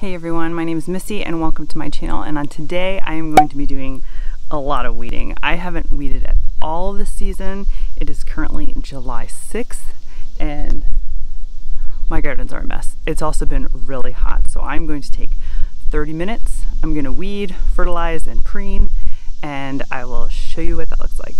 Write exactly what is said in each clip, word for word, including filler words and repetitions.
Hey everyone, my name is Missy and welcome to my channel, and on today I am going to be doing a lot of weeding. I haven't weeded at all this season. It is currently July sixth and my gardens are a mess. It's also been really hot, so I'm going to take thirty minutes. I'm going to weed, fertilize, and preen, and I will show you what that looks like.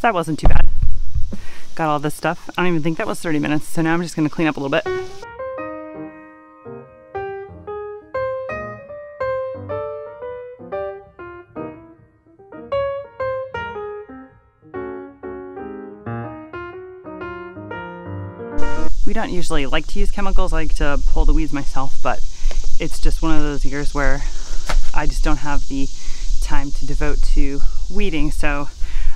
That wasn't too bad. Got all this stuff. I don't even think that was thirty minutes, so now I'm just gonna clean up a little bit. We don't usually like to use chemicals. I like to pull the weeds myself, but it's just one of those years where I just don't have the time to devote to weeding, so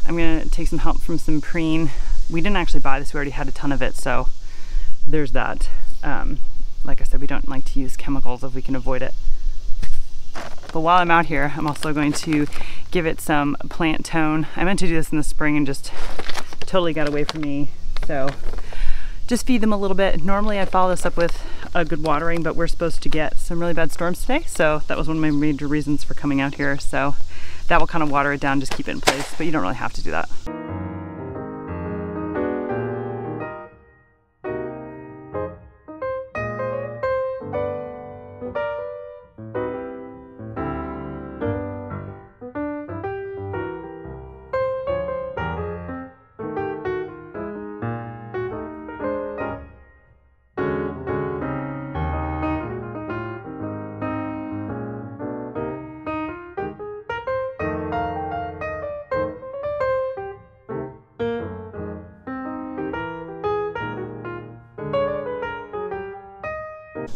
I'm gonna take some help from some preen. We didn't actually buy this, we already had a ton of it, so there's that. Um, like I said, we don't like to use chemicals if we can avoid it. But while I'm out here, I'm also going to give it some plant tone. I meant to do this in the spring and just totally got away from me. So just feed them a little bit. Normally I follow this up with a good watering, but we're supposed to get some really bad storms today. So that was one of my major reasons for coming out here. So that will kind of water it down, just keep it in place, but you don't really have to do that.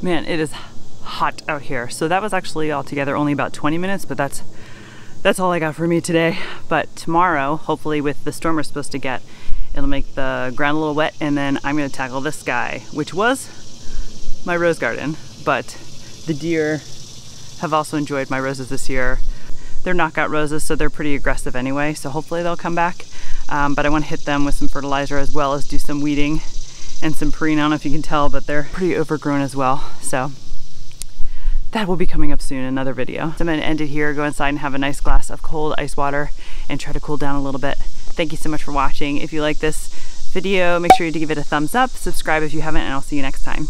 Man, it is hot out here. So that was actually altogether only about twenty minutes, but that's that's all I got for me today. But tomorrow, hopefully with the storm we're supposed to get, it'll make the ground a little wet, and then I'm gonna tackle this guy, which was my rose garden, but the deer have also enjoyed my roses this year. They're knockout roses, so they're pretty aggressive anyway, so hopefully they'll come back. Um, but I wanna hit them with some fertilizer as well as do some weeding and some preen. I don't know if you can tell, but they're pretty overgrown as well. So that will be coming up soon, another video. So I'm gonna end it here, go inside and have a nice glass of cold ice water and try to cool down a little bit. Thank you so much for watching. If you like this video, make sure you give it a thumbs up, subscribe if you haven't, and I'll see you next time.